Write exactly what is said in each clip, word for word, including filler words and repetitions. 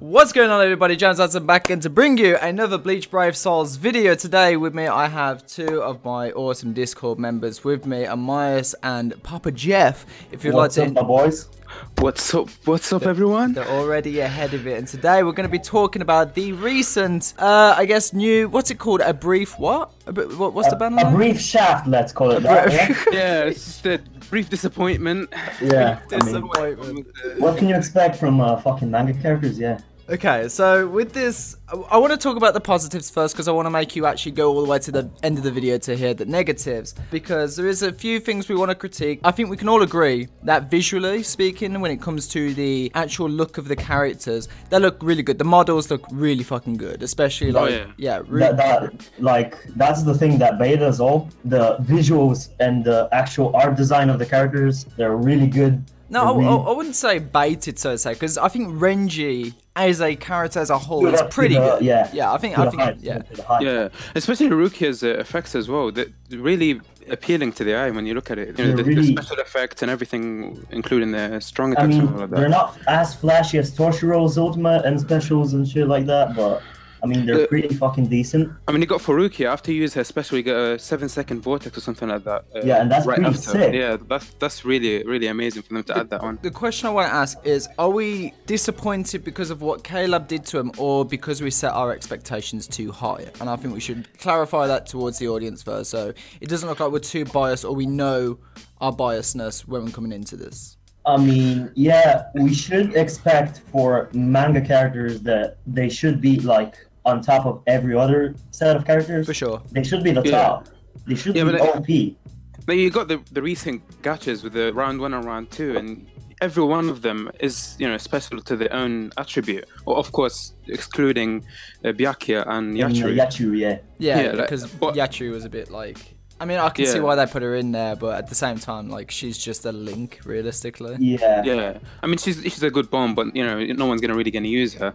What's going on, everybody? Jaymes Hanson back again to bring you another Bleach Brave Souls video. Today with me I have two of my awesome Discord members with me, Amias and Papa Jeff. If you'd like to... What's up, my boys? What's up? What's up, everyone? They're already ahead of it, and today we're going to be talking about the recent, uh, I guess, new. What's it called? A brief what? A, what what's a, the banner? A brief shaft, let's call it. That, yeah? Yeah, it's just a brief disappointment. Yeah, brief disappointment. I mean, what can you expect from uh, fucking manga characters? Yeah. Okay, so with this, I want to talk about the positives first, because I want to make you actually go all the way to the end of the video to hear the negatives, because there is a few things we want to critique. I think we can all agree that visually speaking, when it comes to the actual look of the characters, they look really good. The models look really fucking good, especially like, oh, yeah, yeah really that, that, like, that's the thing that betas all, the visuals and the actual art design of the characters, they're really good. No, I, I, I wouldn't say baited, so to say, because I think Renji as a character as a whole is pretty good. Yeah, yeah, I think, I think, yeah, yeah, especially Rukia's uh, effects as well. They're really appealing to the eye when you look at it. You know, the, really... the special effects and everything, including the strong attacks. I mean, and all of that. They're not as flashy as Toshiro's ultimate and specials and shit like that, but. I mean, they're pretty fucking decent. I mean, you got for Rukia, after you use her special, you get a seven second vortex or something like that. Uh, yeah, and that's right pretty after. Sick. Yeah, that's, that's really, really amazing for them to the, add that on. The question I want to ask is, are we disappointed because of what K-Lab did to him, or because we set our expectations too high? And I think we should clarify that towards the audience first, so it doesn't look like we're too biased, or we know our biasness when we're coming into this. I mean, yeah, we should expect for manga characters that they should be, like, on top of every other set of characters. For sure. They should be the top. Yeah. They should yeah, be O P. But you got the, the recent gachas with the round one and round two, and every one of them is, you know, special to their own attribute. Or, of course, excluding uh, Byakuya and Yachu. And, uh, Yachu, yeah. Yeah, yeah, because like, but... Yachu was a bit like... I mean, I can yeah. see why they put her in there, but at the same time, like, she's just a link, realistically. Yeah. Yeah. I mean, she's she's a good bomb, but you know, no one's gonna really gonna use her.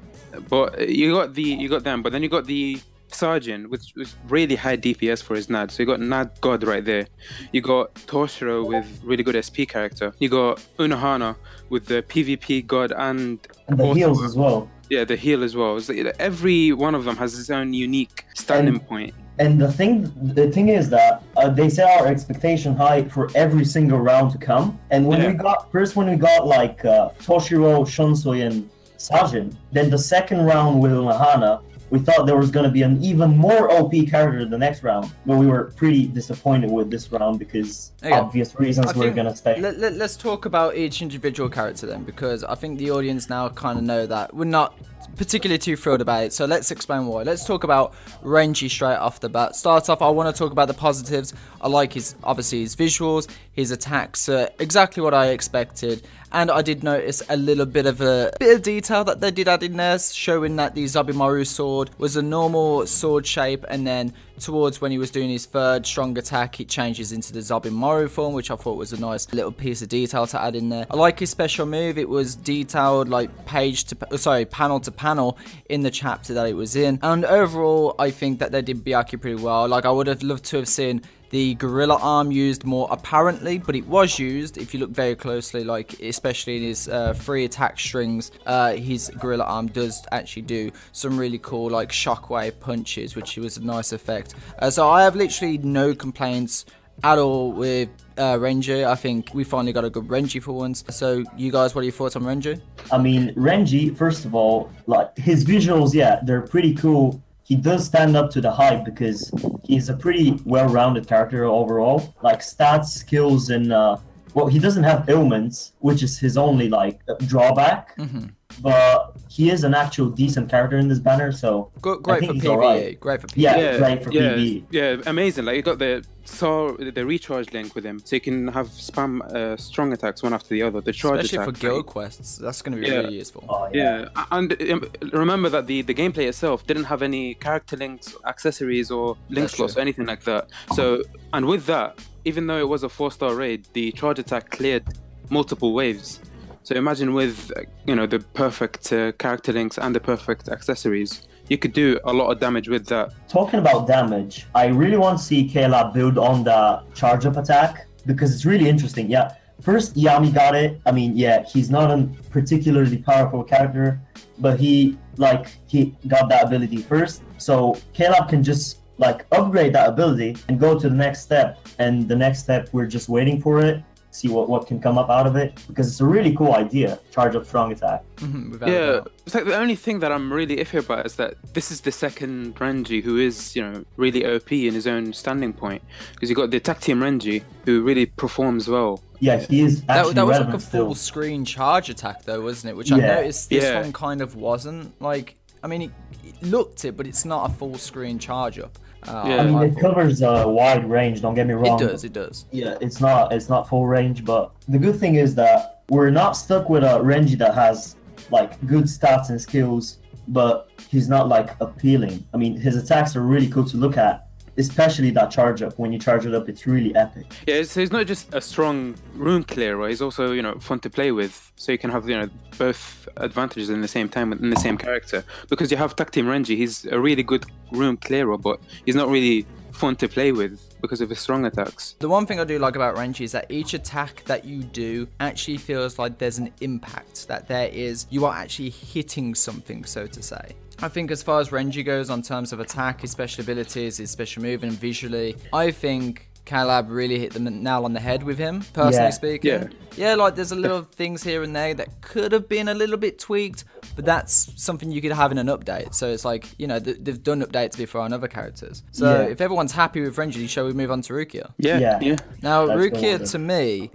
But you got the you got them, but then you got the Sargent, which was really high D P S for his Nad. So you got Nad God right there. You got Toshiro with really good S P character. You got Unohana with the P V P God and, and the heals as well. Yeah, the heal as well. It's like, you know, every one of them has its own unique standing and point. And the thing, the thing is that uh, they set our expectation high for every single round to come. And when yeah. we got first, when we got like uh, Toshiro, Shunsui, and Sajin, then the second round with Unohana, we thought there was going to be an even more O P character the next round. But we were pretty disappointed with this round because okay. obvious reasons we're going to stay. Let, let, let's talk about each individual character then, because I think the audience now kind of know that we're not particularly too thrilled about it, so let's explain why. Let's talk about Renji straight off the bat. Start off, I want to talk about the positives. I like his, obviously, his visuals, his attacks, uh, exactly what I expected. And I did notice a little bit of a bit of detail that they did add in there, showing that the Zabimaru sword was a normal sword shape, and then towards when he was doing his third strong attack, it changes into the Zabimaru form, which I thought was a nice little piece of detail to add in there. I like his special move. It was detailed, like page to, sorry, panel to panel in the chapter that it was in. And overall, I think that they did Byakuya pretty well. Like, I would have loved to have seen the gorilla arm used more apparently, but it was used, if you look very closely, like especially in his uh, free attack strings, uh, his gorilla arm does actually do some really cool like shockwave punches, which was a nice effect. Uh, so I have literally no complaints at all with uh, Renji. I think we finally got a good Renji for once. So you guys, what are your thoughts on Renji? I mean, Renji, first of all, like his visuals, yeah, they're pretty cool. He does stand up to the hype because he's a pretty well-rounded character overall. Like stats, skills, and uh, well, he doesn't have ailments, which is his only like drawback. Mm-hmm. But he is an actual decent character in this banner, so great for PvE. Right. Great for PvE. Yeah, yeah, great for yeah, PvE. Yeah, amazing. Like you got the so the recharge link with him, so you can have spam uh, strong attacks one after the other. The charge especially attack, for guild right? quests, that's going to be yeah. really useful. Oh, yeah. yeah, and um, remember that the the gameplay itself didn't have any character links, accessories, or link slots, or anything like that. So and with that, even though it was a four star raid, the charge attack cleared multiple waves. So imagine with, you know, the perfect uh, character links and the perfect accessories, you could do a lot of damage with that. Talking about damage, I really want to see K-Lab build on the charge-up attack because it's really interesting. Yeah, First, Yami got it. I mean, yeah, he's not a particularly powerful character, but he, like, he got that ability first. So K-Lab can just, like, upgrade that ability and go to the next step. And the next step, we're just waiting for it, see what, what can come up out of it, because it's a really cool idea, charge up strong attack. Mm-hmm, yeah, it's like the only thing that I'm really iffy about is that this is the second Renji who is, you know, really O P in his own standing point, because you've got the attack team Renji who really performs well. Yeah, he is actually that, that was like a full still. screen charge attack though, wasn't it? Which yeah. I noticed this yeah. one kind of wasn't. Like, I mean, it, it looked it, but it's not a full screen charge up. Uh, yeah. I mean, it covers a wide range, don't get me wrong. It does, it does. Yeah, it's not it's not full range, but the good thing is that we're not stuck with a Renji that has, like, good stats and skills, but he's not, like, appealing. I mean, his attacks are really cool to look at, especially that charge up. When you charge it up, it's really epic. Yeah, so he's not just a strong room clearer, he's also, you know, fun to play with. So you can have, you know, both advantages in the same time in the same character. Because you have Tag Team Renji, he's a really good room clearer, but he's not really fun to play with because of his strong attacks. The one thing I do like about Renji is that each attack that you do actually feels like there's an impact, that there is, you are actually hitting something, so to say. I think as far as Renji goes on terms of attack, his special abilities, his special move, and visually, I think K-Lab really hit the nail on the head with him, personally yeah. speaking. Yeah. yeah, like there's a little things here and there that could have been a little bit tweaked, but that's something you could have in an update. So it's like, you know, th they've done updates before on other characters. So yeah. if everyone's happy with Renji, shall we move on to Rukia? Yeah. yeah. yeah. Now, that's Rukia, to me,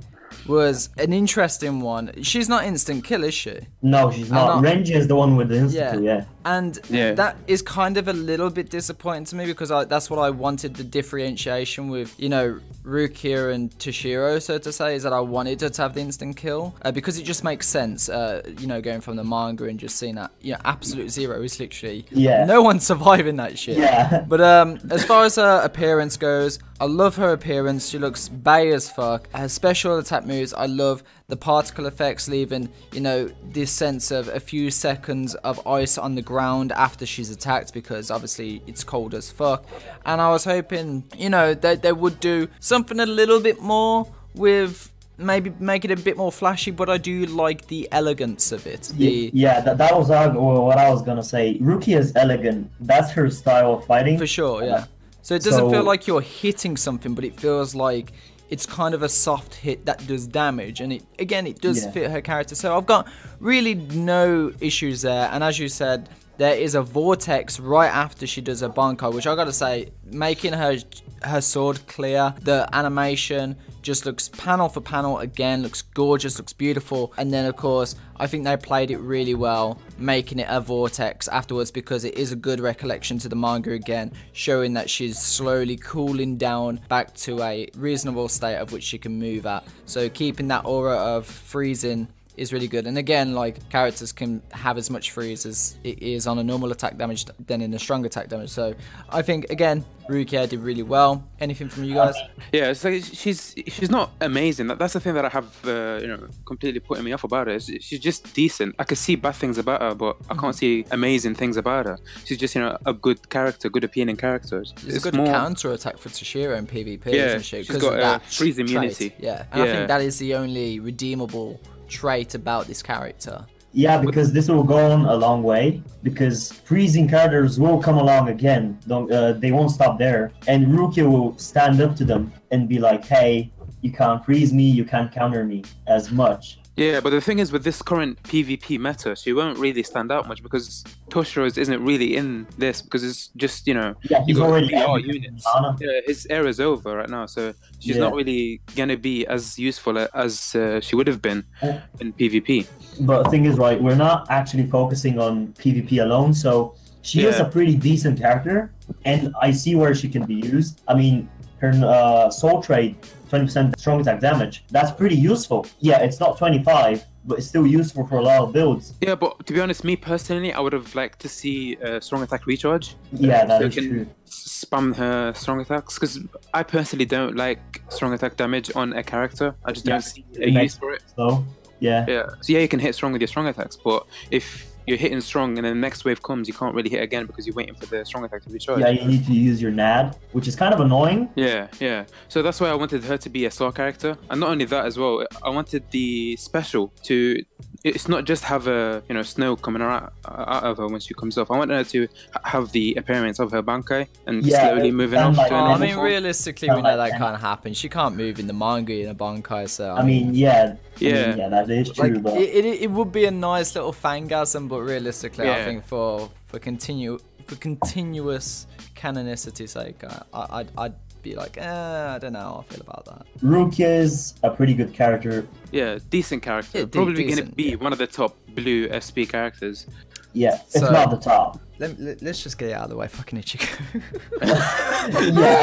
was an interesting one. She's not instant kill, is she? No, she's not. not. Renji is the one with the instant kill, yeah. yeah. And yeah. that is kind of a little bit disappointing to me, because I, that's what I wanted, the differentiation with, you know, Rukia and Toshiro, so to say, is that I wanted her to have the instant kill, uh, because it just makes sense, uh, you know, going from the manga and just seeing that, you know, absolute zero is literally yeah. no one surviving that shit. Yeah. But um, as far as her appearance goes, I love her appearance. She looks bae as fuck. Her special attack moves, I love. The particle effects leaving, you know, this sense of a few seconds of ice on the ground after she's attacked, because obviously it's cold as fuck. And I was hoping, you know, that they would do something a little bit more with, maybe make it a bit more flashy, but I do like the elegance of it. The... Yeah, that, that was what I was going to say. Rukia is elegant. That's her style of fighting. For sure, yeah. So it doesn't so... feel like you're hitting something, but it feels like it's kind of a soft hit that does damage, and it again it does yeah. fit her character. So I've got really no issues there. And as you said, there is a vortex right after she does her Bankai, which I gotta say, making her her sword clear, the animation just looks panel for panel again, looks gorgeous, looks beautiful. And then of course, I think they played it really well, making it a vortex afterwards, because it is a good recollection to the manga again, showing that she's slowly cooling down back to a reasonable state of which she can move at. So keeping that aura of freezing is really good. And again, like, characters can have as much freeze as it is on a normal attack damage than in a strong attack damage. So I think again, Rukia did really well. Anything from you guys? Yeah, it's like she's she's not amazing. That, that's the thing that I have, uh, you know, completely putting me off about her. She's just decent. I could see bad things about her, but I can't see amazing things about her. She's just, you know, a good character, good appealing character. It's, it's a good more... counter attack for Toshiro in PvP, yeah, isn't she? She's got uh, freeze immunity. Trait. Yeah, and yeah. I think that is the only redeemable trait about this character. Yeah, because this will go on a long way, because freezing characters will come along again. Don't, uh, they won't stop there, and Rukia will stand up to them and be like, hey, you can't freeze me, you can't counter me as much. Yeah, but the thing is, with this current PvP meta, she won't really stand out much, because Toshiro isn't really in this, because it's just, you know, yeah, he's already P R units. Yeah, his era's over right now, so she's yeah. not really going to be as useful as uh, she would have been uh, in PvP. But the thing is, right, we're not actually focusing on PvP alone, so she yeah. is a pretty decent character, and I see where she can be used. I mean, her uh, soul trade, twenty percent strong attack damage, that's pretty useful. Yeah, it's not twenty-five, but it's still useful for a lot of builds. Yeah, but to be honest, me personally, I would have liked to see uh, strong attack recharge. Yeah, that so is can true. Spam her strong attacks, because I personally don't like strong attack damage on a character. I just yeah, don't see a use for it. So, yeah. yeah. So yeah, you can hit strong with your strong attacks, but if you're hitting strong, and then the next wave comes, you can't really hit again because you're waiting for the strong attack to recharge. Yeah, you need to use your N A D, which is kind of annoying. Yeah, yeah. So that's why I wanted her to be a star character, and not only that as well, I wanted the special to, it's not just have a, you know, snow coming out, out of her when she comes off. I want her to have the appearance of her Bankai and yeah, slowly moving off. Like, to I mean, realistically, we know like that can't happen. She can't move in the manga in a Bankai, so. I mean, yeah. Yeah. I mean, yeah, that is true, like, but... It, it, it would be a nice little fangasm, but realistically, yeah. I think for for continue for continuous canonicity's sake, I, I, I'd, I'd be like, eh, I don't know how I feel about that. Rukia is a pretty good character. Yeah, decent character. Yeah, Probably going to be yeah. one of the top blue S P characters. Yeah, it's so, not the top. Let, let, let's just get it out of the way, fucking Ichigo. Yeah, I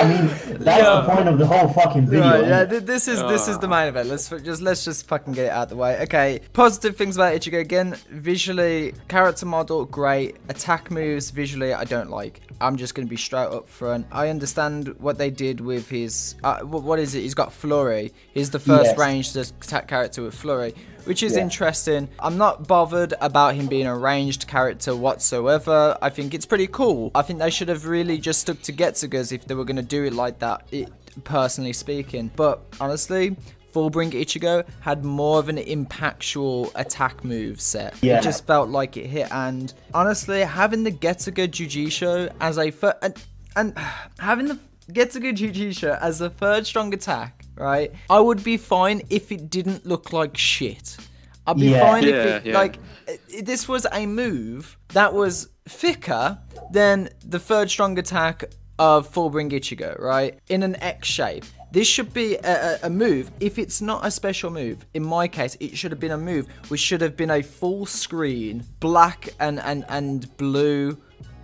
mean, that's yeah. the point of the whole fucking video. Right, yeah, th this is oh. this is the main event. Let's just let's just fucking get it out of the way. Okay, positive things about Ichigo again. Visually, character model great. Attack moves visually, I don't like. I'm just gonna be straight up front. I understand what they did with his. Uh, what is it? He's got flurry. He's the first yes. ranged attack character with flurry, which is yeah. interesting. I'm not bothered about him being a ranged character whatsoever. I think it's pretty cool. I think they should have really just stuck to Getsugas if they were going to do it like that, it, personally speaking. But honestly, Fullbring Ichigo had more of an impactual attack move set. Yeah. It just felt like it hit. And honestly, having the Getsuga Jujutsu as a fir- and, and having the Getsuga Jujutsu as the third strong attack, right? I would be fine if it didn't look like shit. I'd be yeah. fine yeah, if it, yeah. like, it, this was a move that was thicker than the third strong attack of Fullbring Ichigo, right? In an X shape. This should be a, a, a move. If it's not a special move, in my case, it should have been a move which should have been a full screen, black and, and, and blue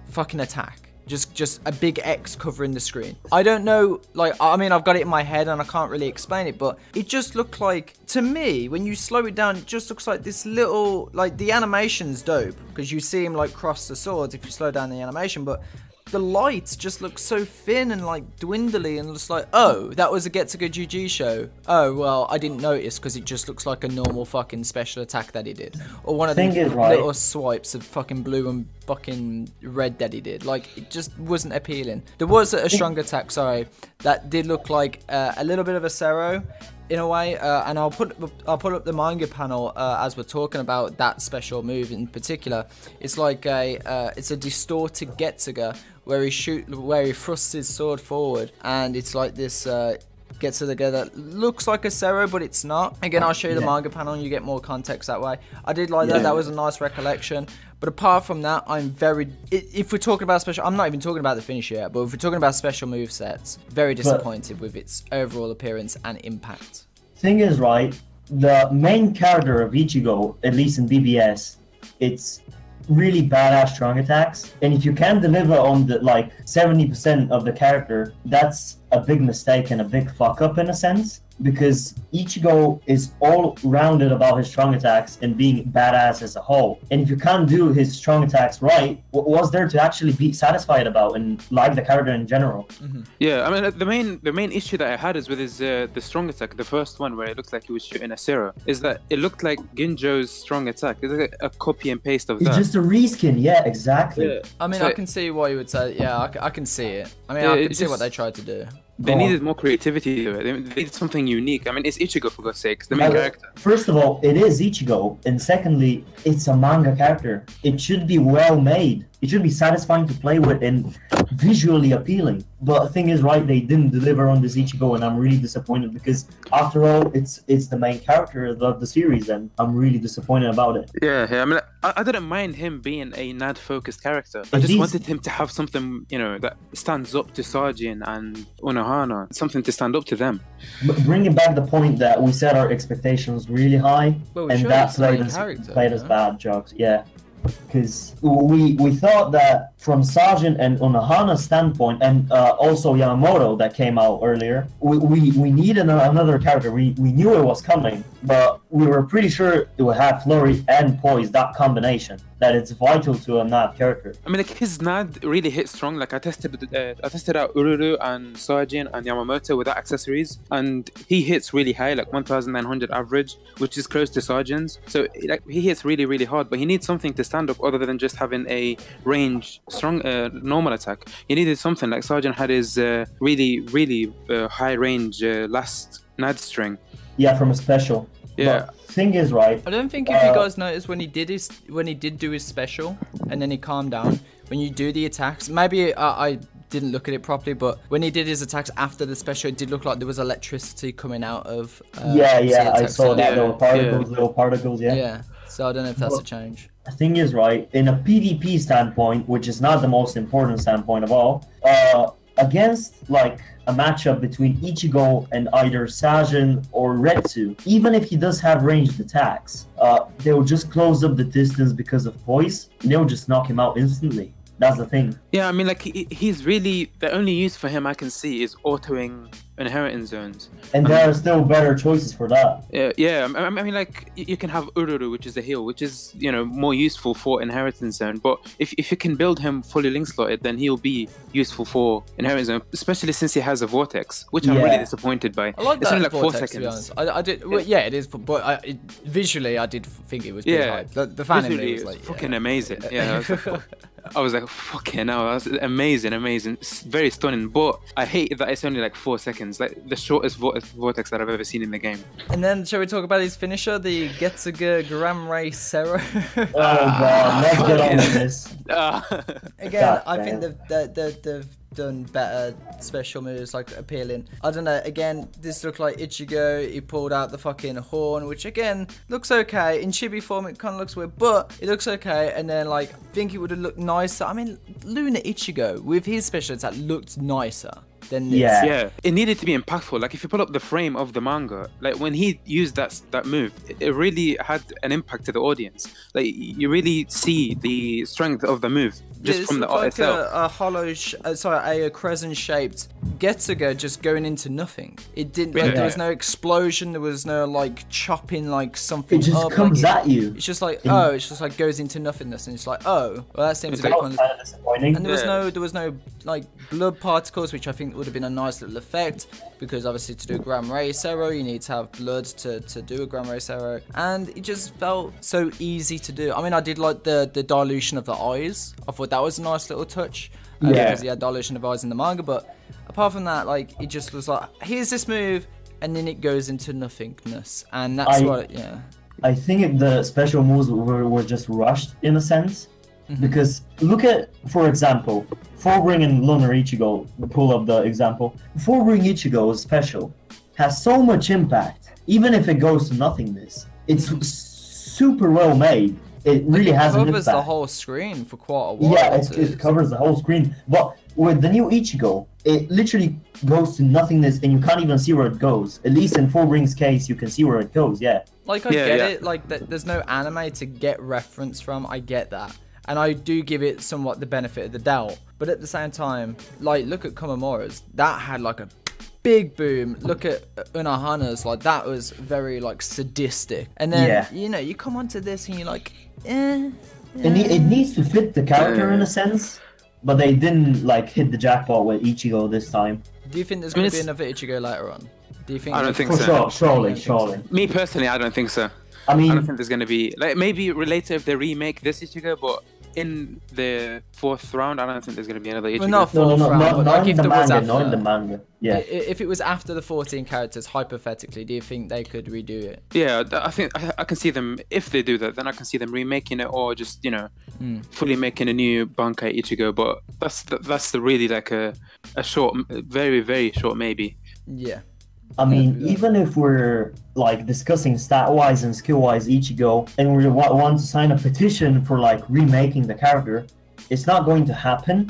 fucking attack. Just just a big X covering the screen. I don't know, like, I mean, I've got it in my head and I can't really explain it, but it just looked like, to me, when you slow it down, it just looks like this little, like, the animation's dope, because you see him, like, cross the swords if you slow down the animation, but the lights just look so thin and, like, dwindly, and just like, oh, that was a Getsuga Jujutsu. Oh, well, I didn't notice, because it just looks like a normal fucking special attack that he did. Or one of the little right. swipes of fucking blue and fucking red that he did. Like, it just wasn't appealing. There was a strong attack, sorry, that did look like uh, a little bit of a Cero, in a way, uh, and I'll put I'll put up the manga panel uh, as we're talking about that special move in particular. It's like a uh, it's a distorted Getsuga where he shoot where he thrusts his sword forward, and it's like this uh, Getsuga that looks like a Cero, but it's not. Again, I'll show you the yeah. manga panel, and you get more context that way. I did like that. Yeah. That was a nice recollection. But apart from that, I'm very... If we're talking about special... I'm not even talking about the finish yet, but if we're talking about special movesets, very disappointed but with its overall appearance and impact. Thing is, right, the main character of Ichigo, at least in B B S, it's really badass strong attacks. And if you can deliver on the like seventy percent of the character, that's a big mistake and a big fuck-up in a sense. Because Ichigo is all-rounded about his strong attacks and being badass as a whole. And if you can't do his strong attacks right, what was there to actually be satisfied about and like the character in general? Mm-hmm. Yeah, I mean, the main the main issue that I had is with his, uh, the strong attack, the first one where it looked like he was shooting a Cero, is that it looked like Ginjo's strong attack. It's like a copy and paste of that. It's just a reskin, yeah, exactly. Yeah. I mean, so, I can see why you would say, yeah, I, I can see it. I mean, yeah, I can see just... what they tried to do. They oh. needed more creativity to it. They needed something unique. I mean, it's Ichigo, for God's sake. It's the main was, character. First of all, it is Ichigo. And secondly, it's a manga character. It should be well made. It should be satisfying to play with and visually appealing. But the thing is, right, they didn't deliver on this Ichigo, and I'm really disappointed because, after all, it's it's the main character of the series, and I'm really disappointed about it. Yeah, yeah. I mean, I, I didn't mind him being a N A D-focused character. At I just least... wanted him to have something, you know, that stands up to Sajin and Unohana, something to stand up to them. But bringing back the point that we set our expectations really high, well, and that played us, played us bad jokes, yeah. Because we we thought that from Sargent and Unohana's standpoint, and uh, also Yamamoto that came out earlier, we, we, we needed another character. We, we knew it was coming, but we were pretty sure it would have flurry and poise, that combination, that it's vital to a N A D character. I mean, like, his N A D really hit strong. Like, I tested uh, I tested out Ururu and Sajin and Yamamoto without accessories, and he hits really high, like one thousand nine hundred average, which is close to Sajin's. So, like, he hits really, really hard, but he needs something to stand up other than just having a range, strong, uh, normal attack. He needed something, like Sajin had his uh, really, really uh, high range uh, last N A D string. Yeah, from a special. Yeah. But thing is, right, I don't think if uh, you guys noticed when he did his when he did do his special and then he calmed down, when you do the attacks, maybe uh, I didn't look at it properly, but when he did his attacks after the special, it did look like there was electricity coming out of. Uh, yeah, yeah, I saw that little particles, yeah. little particles, yeah. Yeah. So I don't know if that's but, a change. The thing is, right, in a P v P standpoint, which is not the most important standpoint of all, uh, against like. a matchup between Ichigo and either Sajin or Retsu, even if he does have ranged attacks, uh, they'll just close up the distance because of poise, and they'll just knock him out instantly. That's the thing. Yeah, I mean, like, he, he's really... The only use for him I can see is autoing Inheritance Zones. And there um, are still better choices for that. Yeah, yeah. I, I mean, like, you can have Ururu, which is a heal, which is, you know, more useful for Inheritance Zone. But if, if you can build him fully link-slotted, then he'll be useful for Inheritance Zone, especially since he has a Vortex, which yeah. I'm really disappointed by. I like it's that only, like, vortex, four seconds. To be honest. I, I did, well, yeah, it is, but I, it, visually, I did think it was pretty yeah. hype. The, the fan visually, was, like, fucking yeah. amazing. Yeah, yeah I was like, I was like, fucking hell, that's amazing, amazing, very stunning, but I hate that it's only like four seconds, like the shortest vo vortex that I've ever seen in the game. And then, shall we talk about his finisher, the Getsuga Gram Ray Sarah? Oh god, let's get on with this. Again, god, I think the the the. the done better special moves, like appealing. I don't know, again, this looked like Ichigo, he pulled out the fucking horn, which again looks okay in chibi form, it kind of looks weird, but it looks okay. And then, like, I think it would have looked nicer. I mean, Luna Ichigo with his special attack looked nicer than this. Yeah. yeah, it needed to be impactful. Like, if you pull up the frame of the manga, like when he used that that move, it, it really had an impact to the audience. Like, you really see the strength of the move just yeah, from the art like itself. A, a hollow, sh uh, sorry, a, a crescent-shaped Getsuga just going into nothing. It didn't. Like, yeah. There was no explosion. There was no like chopping, like something. It just up. comes like, at you. It's just like and oh, it's just like goes into nothingness, and it's like oh, well that seems a bit kind of disappointing. And there yeah. was no, there was no like blood particles, which I think would have been a nice little effect, because obviously to do a Gram Ray Sarah you need to have blood to, to do a Gram Ray Sarah, and it just felt so easy to do. I mean, I did like the, the dilution of the eyes. I thought that was a nice little touch, um, yeah. because he had dilution of eyes in the manga, but apart from that, like, it just was like, here's this move, and then it goes into nothingness, and that's I, what, yeah. I think the special moves were, were just rushed, in a sense, mm-hmm. because look at, for example, Fullbring and Lunar Ichigo, pull up the example. Fullbring Ichigo's special has so much impact, even if it goes to nothingness. It's super well made. It really has an impact. It covers the whole screen for quite a while. Yeah, it, it covers the whole screen. But with the new Ichigo, it literally goes to nothingness and you can't even see where it goes. At least in Fullbring's case, you can see where it goes, yeah. Like, I yeah, get yeah. it. Like, th there's no anime to get reference from. I get that. And I do give it somewhat the benefit of the doubt. But at the same time, like, look at Komamura's. That had, like, a big boom. Look at Unohana's. Like, that was very, like, sadistic. And then, yeah. you know, you come onto this and you're like, eh. eh. And it needs to fit the character in a sense. But they didn't, like, hit the jackpot with Ichigo this time. Do you think there's going to be another Ichigo later on? Do you think? I don't think so. Sure, surely, surely. Me, personally, I don't think so. I mean... I don't think there's going to be... Like, maybe later if they remake this Ichigo, but... In the fourth round, I don't think there's going to be another Ichigo. Well, not fourth no, no, round, not in the manga. Yeah. If it was after the fourteen characters, hypothetically, do you think they could redo it? Yeah, I think I, I can see them. If they do that, then I can see them remaking it, or just, you know, mm. fully making a new Bankai Ichigo. But that's the, that's the really like a a short, very very short maybe. Yeah. I mean, even if we're like discussing stat-wise and skill-wise Ichigo, and we want to sign a petition for like remaking the character, it's not going to happen,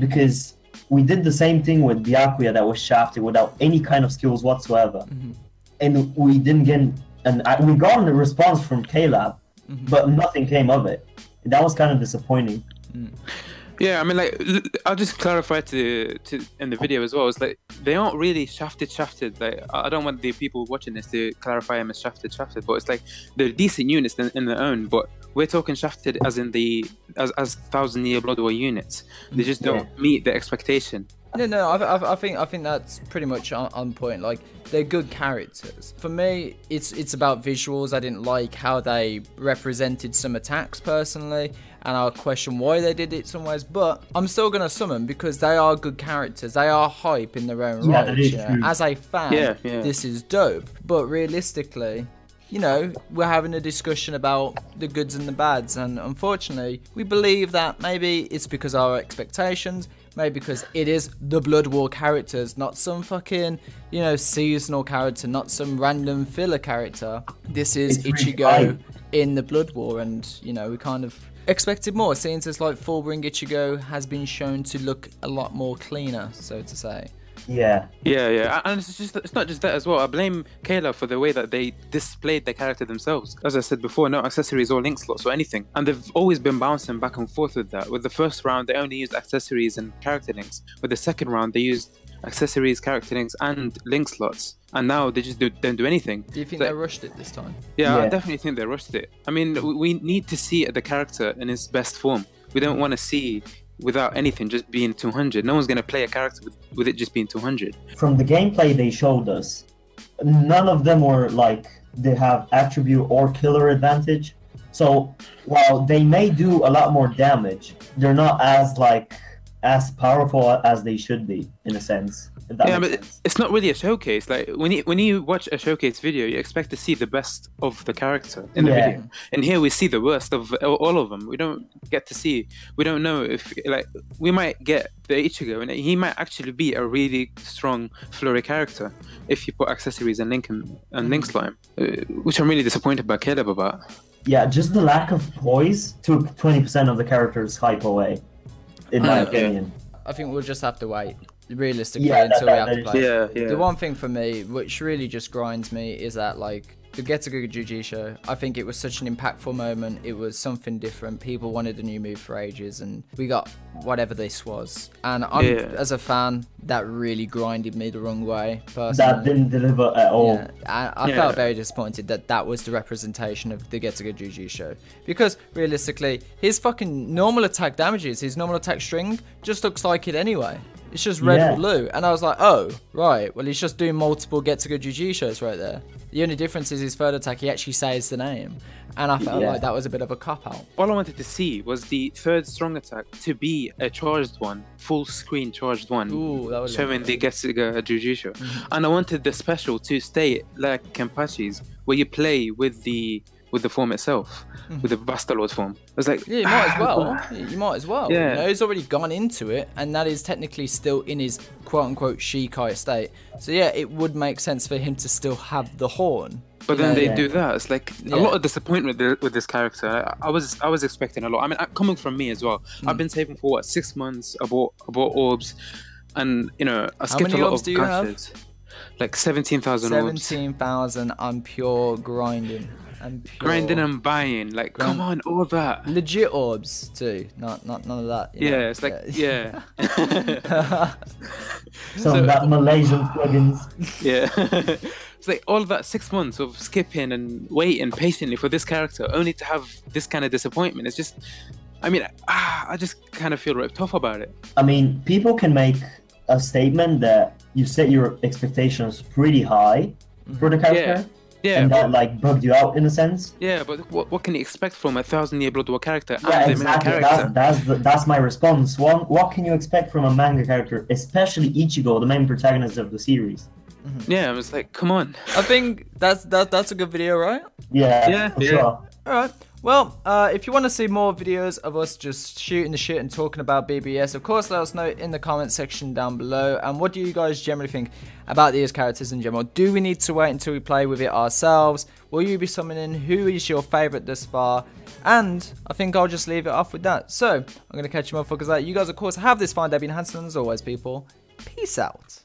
because we did the same thing with Byakuya that was shafted without any kind of skills whatsoever, mm-hmm. and we didn't get an we got a response from K-Lab, mm-hmm. but nothing came of it. That was kind of disappointing. Mm. Yeah, I mean, like, I'll just clarify to to in the video as well. It's like they aren't really shafted, shafted. Like, I don't want the people watching this to clarify them as shafted, shafted. But it's like they're decent units in, in their own. But we're talking shafted as in the as as Thousand Year Blood War units. They just don't yeah. meet the expectation. No, no, I, I, I think I think that's pretty much on, on point. Like, they're good characters. For me, it's it's about visuals. I didn't like how they represented some attacks personally, and I'll question why they did it some ways. But I'm still gonna summon because they are good characters. They are hype in their own yeah, right. You know? As a fan, yeah, yeah. this is dope. But realistically, you know, we're having a discussion about the goods and the bads, and unfortunately, we believe that maybe it's because our expectations. Maybe because it is the Blood War characters, not some fucking, you know, seasonal character, not some random filler character. This is Ichigo in the Blood War, and, you know, we kind of expected more, since it's like Fullbring Ichigo has been shown to look a lot more cleaner, so to say. Yeah. Yeah, yeah. And it's just it's not just that as well. I blame K-Lab for the way that they displayed their character themselves. As I said before, no accessories or link slots or anything. And they've always been bouncing back and forth with that. With the first round, they only used accessories and character links. With the second round, they used accessories, character links, and link slots. And now they just do, don't do anything. Do you think so, they rushed it this time? Yeah, yeah, I definitely think they rushed it. I mean, we need to see the character in his best form. We don't want to see without anything just being two hundred. No one's going to play a character with, with it just being two hundred. From the gameplay they showed us, none of them were like they have attribute or killer advantage. So while they may do a lot more damage, they're not as like as powerful as they should be, in a sense. If that yeah, but sense. It's not really a showcase. Like when you when you watch a showcase video, you expect to see the best of the character in the yeah. video. And here we see the worst of all of them. We don't get to see. We don't know if like we might get the Ichigo, and he might actually be a really strong flurry character if you put accessories and link and, and link slime, which I'm really disappointed by Caleb about. Yeah, just the lack of poise took twenty percent of the character's hype away. In my opinion, I think we'll just have to wait realistically yeah, until that, that, we have to play. Yeah, yeah. The one thing for me, which really just grinds me, is that like the Getsuga Jujutsu show. I think it was such an impactful moment. It was something different. People wanted a new move for ages, and we got whatever this was. And I'm, yeah. as a fan, that really grinded me the wrong way. Personally. That didn't deliver at all. Yeah. I, I yeah. felt very disappointed that that was the representation of the Getsuga Jujutsu show. Because realistically, his fucking normal attack damages, his normal attack string, just looks like it anyway. It's just red yeah. and blue. And I was like, oh, right. Well, he's just doing multiple Getsuga Jujutsu shows right there. The only difference is his third attack, he actually says the name. And I felt yeah. like that was a bit of a cop-out. All I wanted to see was the third strong attack to be a charged one, full screen charged one. Ooh, that was showing the Getsuga Jujutsu. Mm-hmm. And I wanted the special to stay like Kenpachi's, where you play with the with the form itself, mm. with the Vastalord form. I was like, yeah, you might as well. You might as well. Yeah. You know, he's already gone into it, and that is technically still in his quote-unquote Shikai state. So yeah, it would make sense for him to still have the horn. But then yeah, they yeah. do that. It's like yeah. a lot of disappointment with this character. I, I was I was expecting a lot. I mean, coming from me as well, mm. I've been saving for what, six months. I bought I bought orbs, and you know, I skipped a lot of crashes. Like seventeen thousand orbs. Seventeen thousand. I'm pure grinding. And grinding and buying, like Grind. Come on, all that legit orbs too, not not none of that. Yeah, know? It's like yeah. yeah. Some so, of that Malaysian plugins. Yeah, it's like all that six months of skipping and waiting patiently for this character, only to have this kind of disappointment. It's just, I mean, ah, I just kind of feel ripped off about it. I mean, people can make a statement that you set your expectations pretty high for the character. Yeah. Yeah, and that like bugged you out in a sense. Yeah, but what, what can you expect from a Thousand Year Blood War character? Yeah, and exactly. Character? That's that's, the, that's my response. What what can you expect from a manga character, especially Ichigo, the main protagonist of the series? Mm-hmm. Yeah, I was like, come on. I think that's that that's a good video, right? Yeah, yeah, for yeah. sure. All right. Well, uh, if you want to see more videos of us just shooting the shit and talking about B B S, of course, let us know in the comment section down below. And what do you guys generally think about these characters in general? Do we need to wait until we play with it ourselves? Will you be summoning? Who is your favourite thus far? And I think I'll just leave it off with that. So, I'm going to catch you motherfuckers later. You guys, of course, have this fine day. Been Hanson, and as always, people, peace out.